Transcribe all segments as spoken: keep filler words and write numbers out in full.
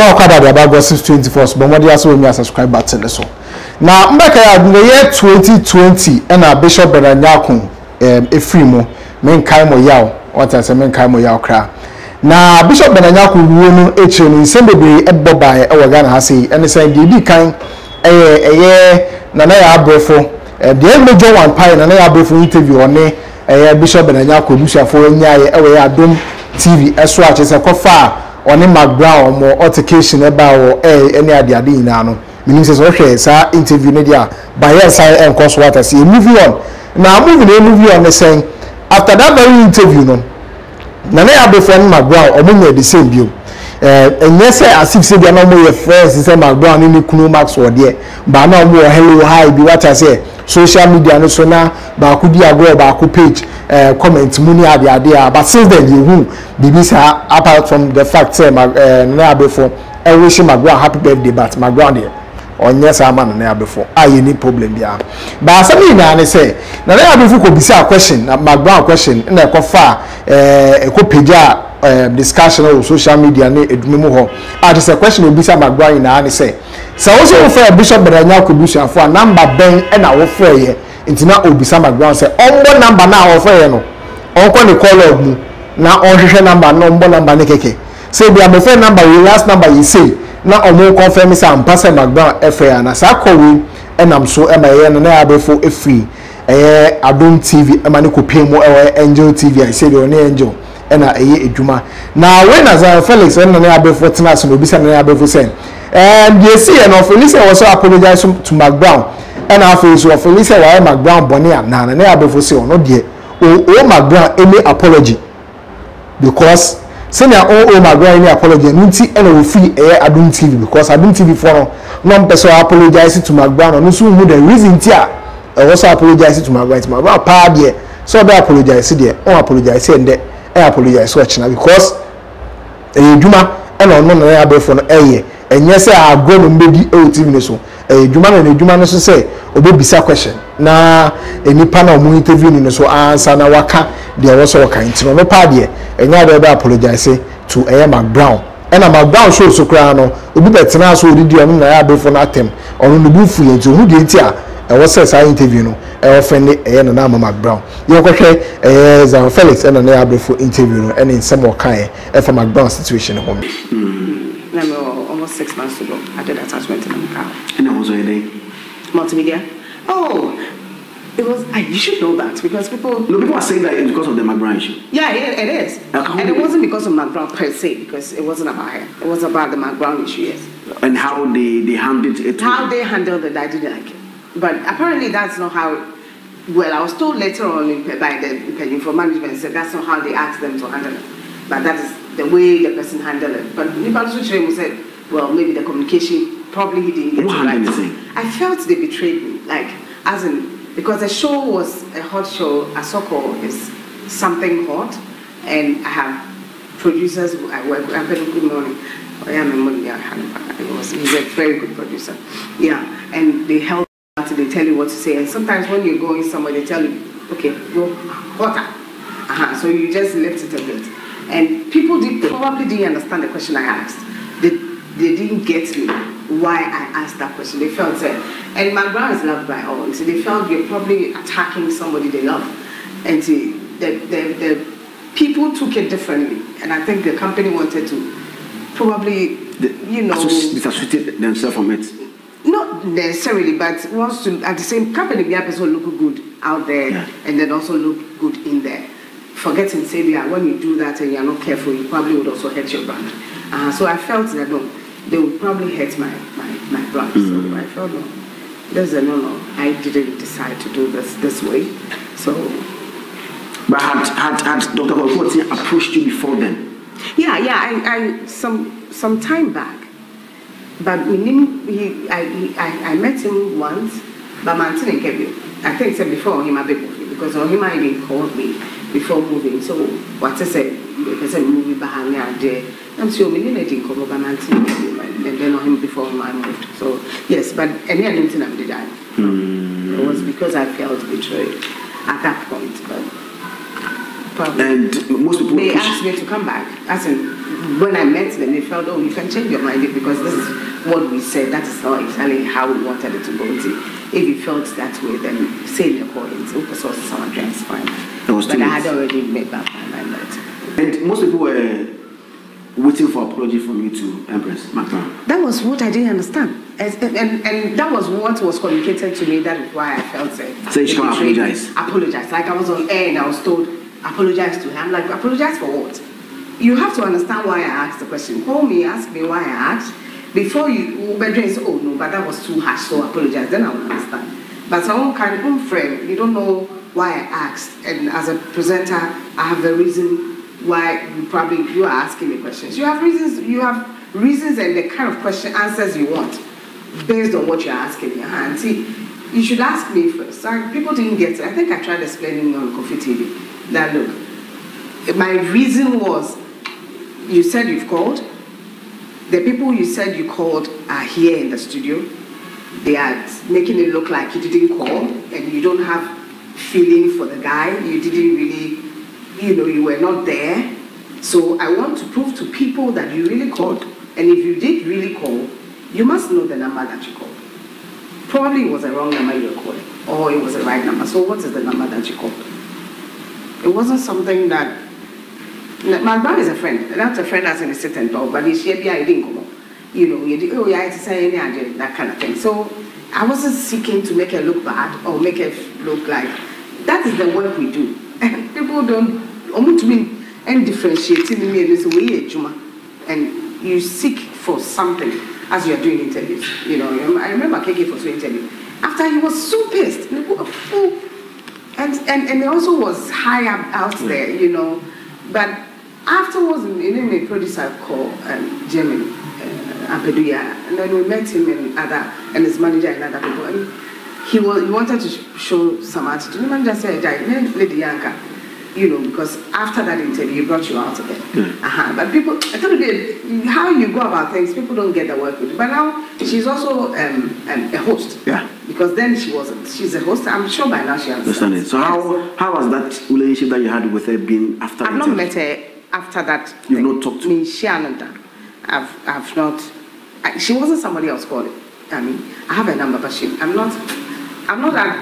no kada about gossip twenty-four but what you ask me subscribe button so now mbaka in the year twenty twenty and a Bishop Bernard Nyaoku Efimu men kai mo yawo what I say men kai mo yawo kra na Bishop Bernard Nyaoku wonu eche ni sembebe ebo bae e waga na ha sei ene say di di kan eh eh Nana Yaa Brefo eh de mejo one pie Nana Yaa Brefo U T V one eh Bishop Bernard Nyaoku busuafo Nyaeye Oya Dom T V eso a chese kofa one McBrown mo altercation eba wo eh ene ade ade ina no menim say so hwe sa interview ne dia by yes I am cause what I say move on na move na move on say after that very interview no Nana Yaa Brefo and McBrown omunye the same bio eh enye say as if say dia no mo your friends say McBrown ni kunu max wo de ba na mo hello hi bi what I say social media no so na ba ku bi agro ba ku page eh comment mu ni ade ade but since then you who B B C apart from the fact say Nana Yaa Brefo I wish McBrown happy birthday but McBrown there on yes I man Nana Yaa Brefo aye ni problem bia but say na na say Nana Yaa Brefo ko bi say question na McBrown question na ko fa eh e ko page a discussion on social media na edumemu ho ah this question obi say McBrown na na say so also for Bishop Bernard Nyaoku Efimu for number ben e na wo for ye ntina obi say McBrown say ombo number na wo for ye no onko ni call of mu na onhwehwe number no ombo number ne keke say bia me phone number we last number you say na omo confirm say am pass McBrown F A na sa kowe enam so e maye no na abefo efri eh Adom T V e ma ne kopemu e Angel T V I say the one Angel e na eye edwuma na we na ZionFelix e na abefo tena so obi say na abefo say and you see and of Lisa also apologize to McBrown and after so of Lisa why McBrown boni am na na abefo say no de o McBrown any apology because senior oh oh McBrown any apology nti and we free air Adom T V because Adom T V for no person apologizing to McBrown and so who the reason here also apologizing to McBrown McBrown pa there so they apologize there oh apologize and there I apologize watch now because eh dwuma and on no ya be for no eh and yes I go no be O T V so eh dwuma no dwuma no so say obebisa question na enipa na omu interview ni so answer na waka there was all kind to no pa there and I be apologize to eh McBrown and McBrown show so kra no obi betena so odi dia no na ya be for no atem onu no bufu ye nti hu de nti a eh was say interview no eh ofende eh Nana Ama McBrown you go say eh ZionFelix and Nana Yaa Brefo interview no and in some work eh for McBrown situation home hmm na me almost six months ago I did attachment in Macau and I was already multimedia. Oh, it was. I, you should know that because people. No, people are saying that it's because of the McBrown issue. Yeah, it, it is. And it wasn't because of McBrown per se, because it wasn't about her. It was about the McBrown issue, yes. And how they, they handled it. How they handled it, I didn't like it. But apparently, that's not how. Well, I was told later on by the from management said that's not how they asked them to handle it. But that is the way the person handled it. But Nibalu Shiremu said, well, maybe the communication. Probably he didn't get what it right. I felt they betrayed me, like, as in, because the show was a hot show. Asoko is something hot, and I have producers who I work with. I good morning. It was, he's a very good producer. Yeah, and they help out, they tell you what to say. And sometimes when you're going somewhere, they tell you, okay, go hotter. Uh-huh. So you just lift it a bit. And people did, probably didn't understand the question I asked. They, they didn't get me. Why I asked that question. They felt that, and McBrown is loved by all, so they felt you're probably attacking somebody they love, and see, the, the, the people took it differently, and I think the company wanted to probably, the, you know, disassociate themselves from it. Not necessarily, but wants to at the same company be able to look good out there, yeah. And then also look good in there. Forgetting say that when you do that and you're not careful, you probably would also hurt your brand. Uh, so I felt that no. They would probably hurt my, my, my brand. Mm -hmm. So I felt, no, there's a no, no. I didn't decide to do this this way. So. But had, had, had Doctor Oluwatoyin approached you before then? Yeah, yeah, I, I some some time back. But we knew, he, I, he, I, I met him once, but Martin and Kevin, I think said before him a bit moving, because on him I even called me before moving. So what I said, I said, movie behind me, I did. And so we didn't come over and then on him before I moved. So yes, but any other thing I did, I it was because I felt betrayed at that point. But probably and most people they asked me to come back. As in, when I met them, they felt, oh, you can change your mind because this is what we said. That is not exactly how we wanted it to go. If you felt that way, then say in your comments, oh, so someone drinks fine. But I had already made up my mind. And most people were waiting for apology from you to Empress McBrown. That was what I didn't understand. And, and, and that was what was communicated to me. That is why I felt it. So you should apologize. Apologize. Like I was on air and I was told, apologize to him. I'm like, apologize for what? You have to understand why I asked the question. Call me, ask me why I asked. Before you, Bedrin says, oh no, but that was too harsh, so apologize. Then I will understand. But someone can unframe. You don't know why I asked. And as a presenter, I have the reason why you probably you are asking me questions. You have reasons. You have reasons and the kind of question answers you want based on what you are asking me. And see, you should ask me first. Sorry, people didn't get it. I think I tried explaining on Kofi T V that look, my reason was. You said you've called. The people you said you called are here in the studio. They are making it look like you didn't call and you don't have feeling for the guy. You didn't really, you know, you were not there. So I want to prove to people that you really called. And if you did really call, you must know the number that you called. Probably it was the wrong number you were calling, or it was the right number. So what is the number that you called? It wasn't something that... My brother is a friend. That's a friend that's in the sit and talk, but he's here, I didn't come. You know, you did, oh yeah, it's saying that kind of thing. So I wasn't seeking to make it look bad or make it look like that is the work we do. And people don't almost mean and differentiating me in this way, Juma. And you seek for something as you're doing interviews. You know, I remember K K for so interview. After he was so pissed, and and and he also was high up out there, you know. But afterwards, you know, my producer called um, German uh, Ampeduia, and then we met him and other and his manager and other people. And he was he wanted to sh show some attitude. The manager said, "Lady Yanka, you know, because after that interview, he brought you out again." Mm. Uh -huh. But people, I told you how you go about things. People don't get the work with you. But now she's also um, um, a host. Yeah. Because then she wasn't. She's a host. I'm sure by now she understands. So how how was that relationship that you had with her being after? I've not met her after that. You've not talked to me. She hasn't. I've I've not. I, she wasn't somebody else calling. I mean, I have a number, but she. I'm not. I'm not. I'm,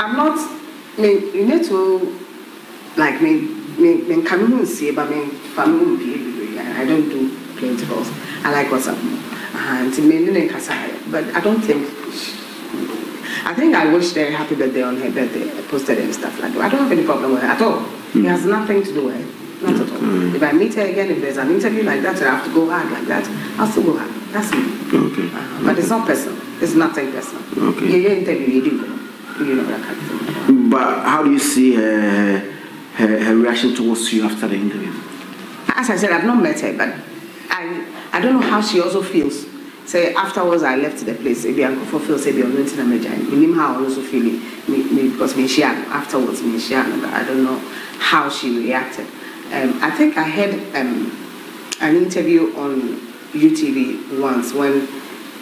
I'm not. I mean, you need to. Like me, me, me Cameroon say, but me family people. I don't do plain calls. I like WhatsApp, and me no kasai. But I don't think. I think I wished her happy birthday on her birthday. I posted and stuff like that. I don't have any problem with her at all. Mm. It has nothing to do with her, not at all. Mm. If I meet her again, if there's an interview like that, I have to go hard like that. I'll still go hard. That's me. Okay. Uh, but okay. It's not personal. It's nothing personal. Okay. You, you interview, you do, you know that kind of thing. But how do you see her? Uh... Her, her reaction towards you after the interview? As I said, I've not met her, but I I don't know how she also feels. Say afterwards, I left the place. Maybe I for feel say they are not in a major. Me how I also feeling me because me she afterwards me she I don't know how she reacted. Um, I think I had um, an interview on U T V once when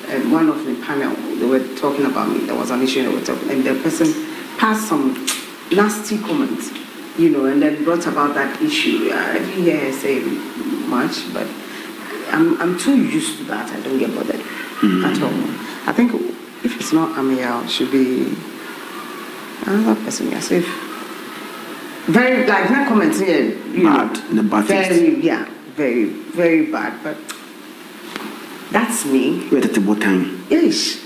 um, one of the panel they were talking about me. There was an issue they were talking, and the person passed some nasty comments. You know, and then brought about that issue. I didn't hear her say much, but I'm, I'm too used to that. I don't get bothered mm-hmm. at all. I think if it's not Amaya, it should be another person. Yes, if very like that comment here, you bad, know, the bad very yeah, very very bad. But that's me. Wait at what time? Yes,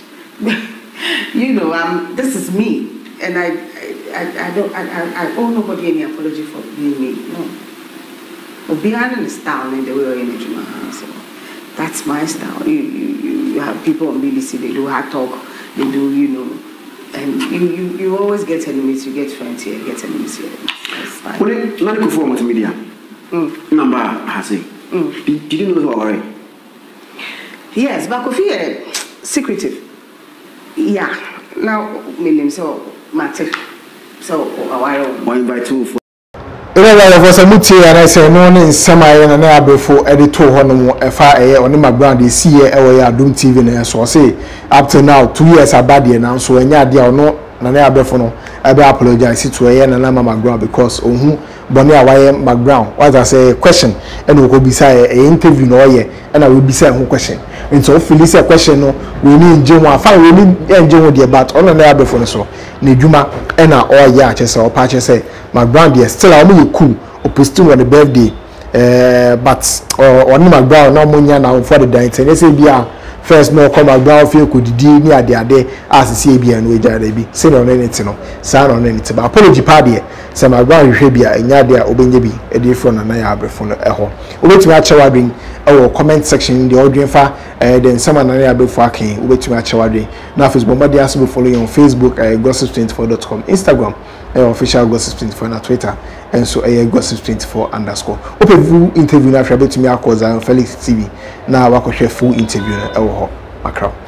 you know, um, this is me, and I. I, I don't. I, I, I owe nobody any apology for being me. No. But behind the style and the way in the so that's my style. You, you, you have people on B B C. They do hard talk. They do, you know, and you, you, you always get enemies. You get friends here. Get enemies here. That's fine. Well, then, let me go for multimedia. Number Hasi. Did you know who I? Yes, but Kofi secretive. Yeah. Now, my name so Matthew. So, why one by two for Ella was a muti and I say, no one is semi and an before editor Honor F I A on my brand is Nyaeye Dom T V. And so I say, up to now, two years are bad now, so any idea or no, Nana Yaa Brefo, I apologize to Nana Ama McBrown because on who Nana McBrown. What I say, question, and we go beside a interview no ye, and I will be saying who question. And so, Felicia question, no, we need Juma, fine, we need Juma, dear, but on an air before so, Nijuma, and our all yarches or patches say, McBrown, dear, still I only cool, or posting on the birthday, uh, but or on McBrown, no money now for the diet, and they say, yeah. First, no, come McBrown feel could deal near the day as the C B and wager they be. Say on anything, sign on anything. But apology, party, some McBrown, you should be a yard there, Obenjabi, a different and I have a phone at home. Wait to watch our bring our comment section in the audio for, and then someone I have before I came. Wait to watch our day. Now, first, Bombadi has to follow you on Facebook, gossip twenty four dot com, Instagram, official gossip twenty four, and Twitter, and so a gossip twenty four underscore. Open full interview now, if you're able to me, I'll call ZionFelix T V. Now, I'll share full interview. Macron.